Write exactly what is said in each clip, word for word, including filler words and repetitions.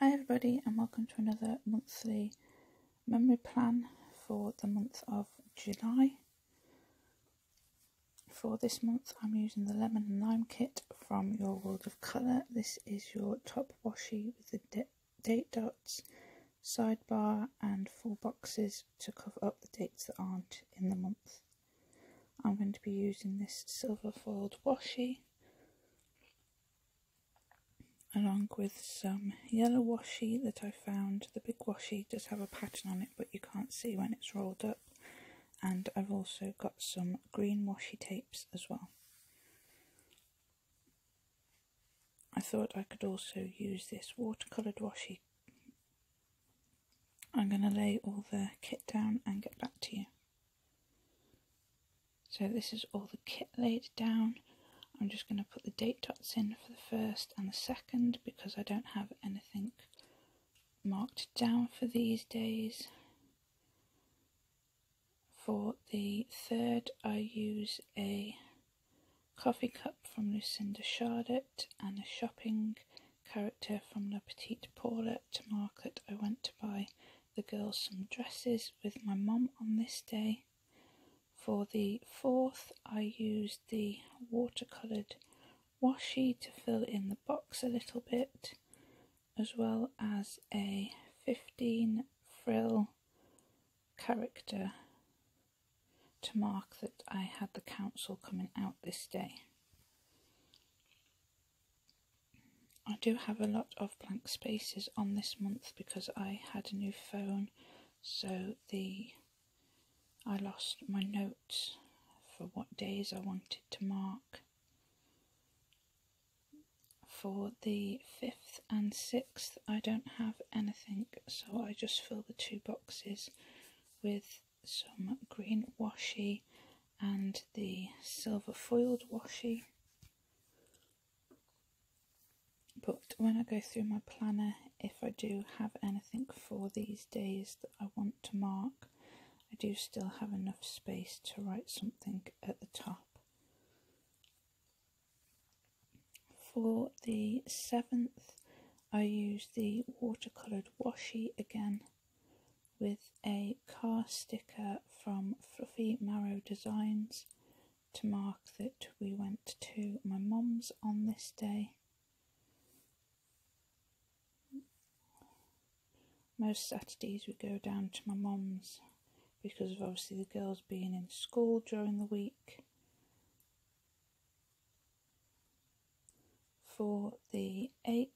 Hi everybody, and welcome to another monthly memory plan for the month of July. For this month I'm using the lemon and lime kit from Your World of Colour. This is your top washi with the date dots, sidebar and four boxes to cover up the dates that aren't in the month. I'm going to be using this silver foiled washi along with some yellow washi that I found. The big washi does have a pattern on it, but you can't see when it's rolled up. And I've also got some green washi tapes as well. I thought I could also use this watercoloured washi. I'm going to lay all the kit down and get back to you. So this is all the kit laid down. I'm just going to put the date dots in for the first and the second because I don't have anything marked down for these days. For the third, I use a coffee cup from Lucinda Charlotte and a shopping character from La Petite Paula to mark that I went to buy the girls some dresses with my mum on this day. For the fourth, I used the watercoloured washi to fill in the box a little bit, as well as a FifteenPril character to mark that I had the council coming out this day. I do have a lot of blank spaces on this month because I had a new phone, so the I lost my notes for what days I wanted to mark. For the fifth and sixth, I don't have anything, so I just fill the two boxes with some green washi and the silver foiled washi. But when I go through my planner, if I do have anything for these days that I want to mark, I do still have enough space to write something at the top. For the seventh, I use the watercoloured washi again with a car sticker from Fluffy Maru Designs to mark that we went to my mum's on this day. Most Saturdays we go down to my mum's, because of obviously the girls being in school during the week. For the eighth,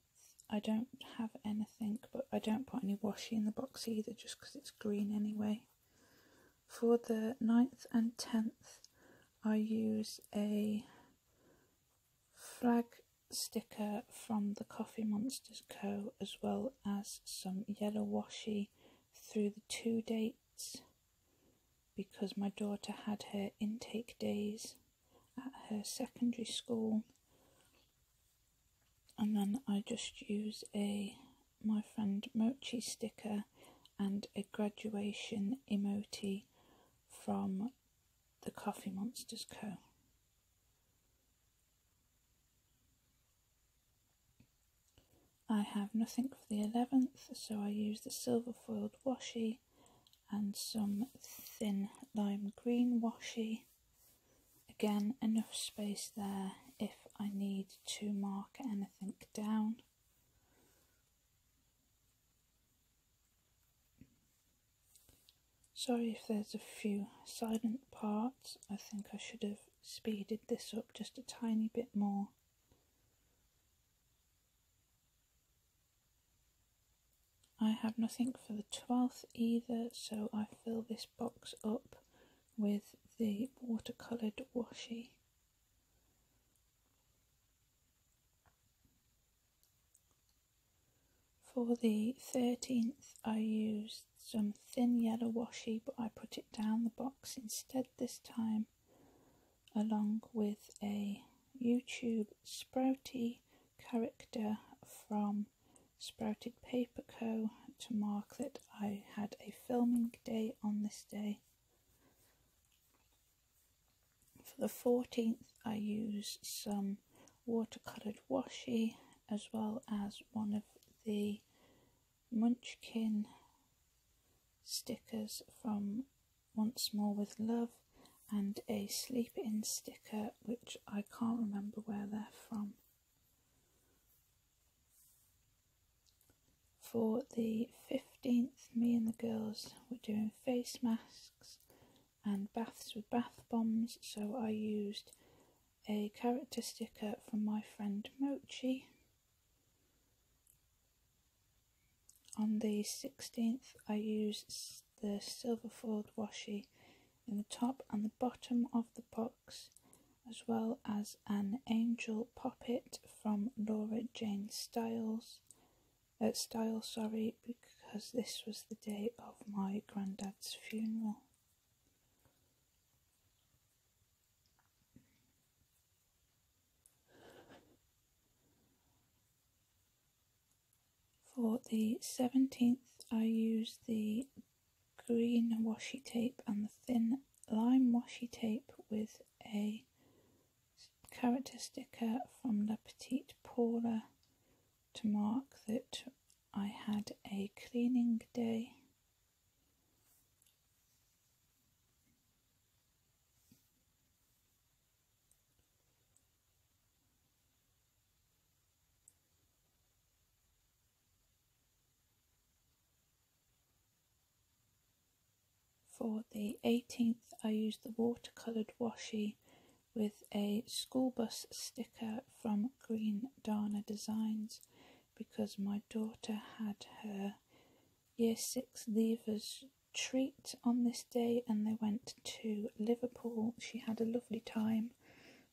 I don't have anything, but I don't put any washi in the box either just because it's green anyway. For the ninth and tenth, I use a flag sticker from the Coffee Monsters Co as well as some yellow washi through the two dates, because my daughter had her intake days at her secondary school. And then I just use a My Friend Mochi sticker and a graduation emoji from the Coffee Monsters Co. I have nothing for the eleventh, so I use the silver foiled washi and some thin lime green washi. Again, enough space there if I need to mark anything down. Sorry if there's a few silent parts. I think I should have speeded this up just a tiny bit more. I have nothing for the twelfth either, so I fill this box up with the watercoloured washi. For the thirteenth, I used some thin yellow washi, but I put it down the box instead this time, along with a YouTube Sprouty character from Sprouted Paper Co to mark that I had a filming day on this day. For the fourteenth, I use some watercoloured washi as well as one of the Munchkin stickers from Once More with Love, and a Sleep In sticker which I can't remember where they're from. For the fifteenth, me and the girls were doing face masks and baths with bath bombs, so I used a character sticker from My Friend Mochi. On the sixteenth, I used the silver foiled washi in the top and the bottom of the box, as well as an angel poppet from Laure Jane Styles. Uh, style, sorry, because this was the day of my granddad's funeral. For the seventeenth, I used the green washi tape and the thin lime washi tape with a character sticker from La Petite Paula to mark that I had a cleaning day. For the eighteenth, I used the watercoloured washi with a school bus sticker from Green Darner Designs, because my daughter had her year six leavers treat on this day and they went to Liverpool. She had a lovely time.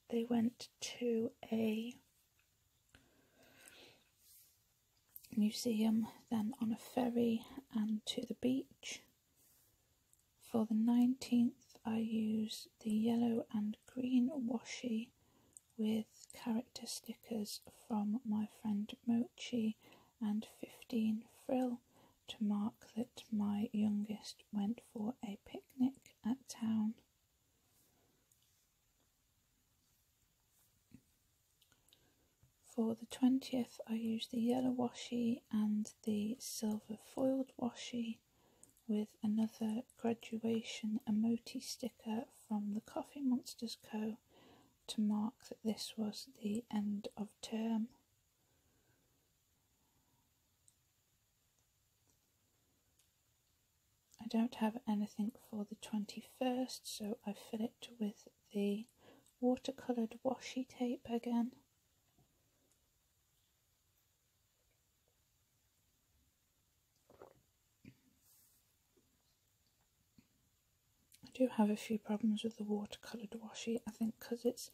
They went to a museum, then on a ferry and to the beach. For the nineteenth, I used the yellow and green washi with character stickers from My Friend Mochi and FifteenPril to mark that my youngest went for a picnic at town. For the twentieth, I used the yellow washi and the silver foiled washi with another graduation emoji sticker from the Coffee Monsters Co to mark that this was the end of term. I don't have anything for the twenty-first, so I fill it with the watercoloured washi tape again. I do have a few problems with the watercoloured washi, I think, because it's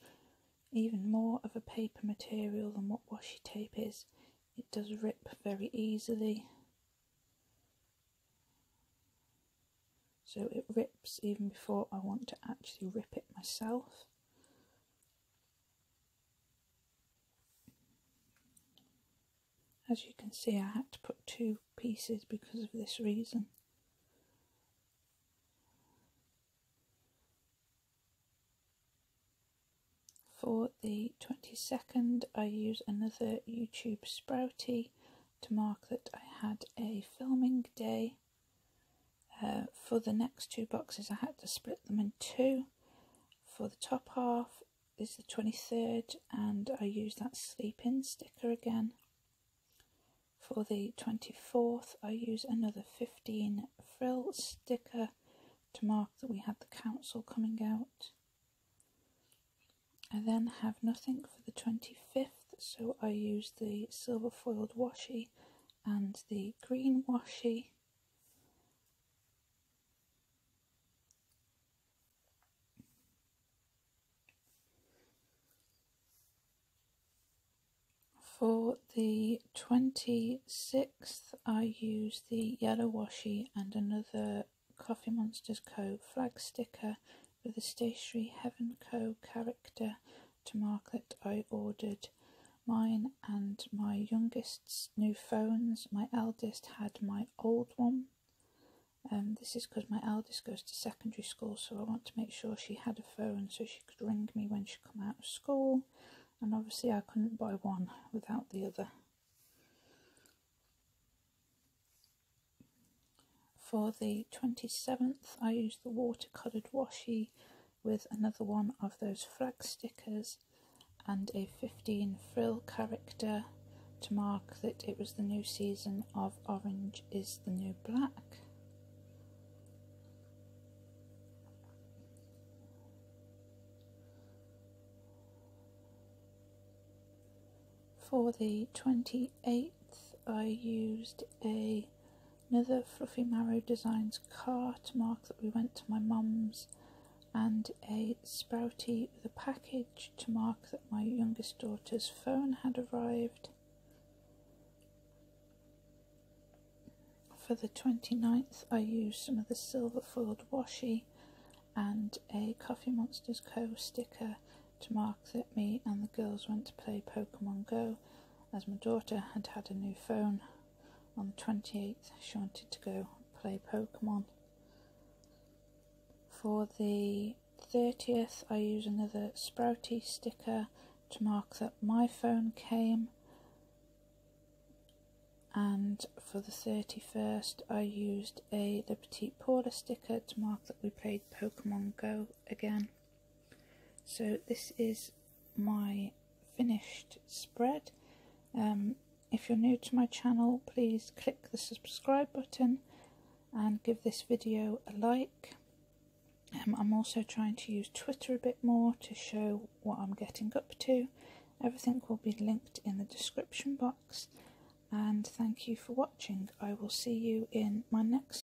even more of a paper material than what washi tape is. It does rip very easily, so it rips even before I want to actually rip it myself. As you can see, I had to put two pieces because of this reason. For the twenty-second, I use another YouTube Sprouty to mark that I had a filming day. Uh, for the next two boxes, I had to split them in two. For the top half is the twenty-third, and I use that Sleep In sticker again. For the twenty-fourth, I use another FifteenPril sticker to mark that we had the council coming out. I then have nothing for the twenty-fifth, so I use the silver foiled washi and the green washi. For the twenty-sixth, I use the yellow washi and another Coffee Monsters Co flag sticker with the Stationery Heaven Co character to mark that I ordered mine and my youngest's new phones. My eldest had my old one. Um, this is because my eldest goes to secondary school, so I want to make sure she had a phone so she could ring me when she come out of school, and obviously I couldn't buy one without the other. for the twenty-seventh, I used the watercoloured washi with another one of those flag stickers and a fifteen Pril character to mark that it was the new season of Orange is the New Black. For the twenty-eighth, I used a, another Fluffy Maru Designs car to mark that we went to my mum's, and a Sprouty with a package to mark that my youngest daughter's phone had arrived. For the twenty-ninth, I used some of the silver foiled washi and a Coffee Monsters Co sticker to mark that me and the girls went to play Pokemon Go, as my daughter had had a new phone. On the twenty-eighth, she wanted to go play Pokemon. For the thirtieth, I use another Sprouty sticker to mark that my phone came. And for the thirty-first, I used a La Petite Paula sticker to mark that we played Pokemon Go again. So this is my finished spread. Um, if you're new to my channel, please click the subscribe button and give this video a like. Um, I'm also trying to use Twitter a bit more to show what I'm getting up to. Everything will be linked in the description box. And thank you for watching. I will see you in my next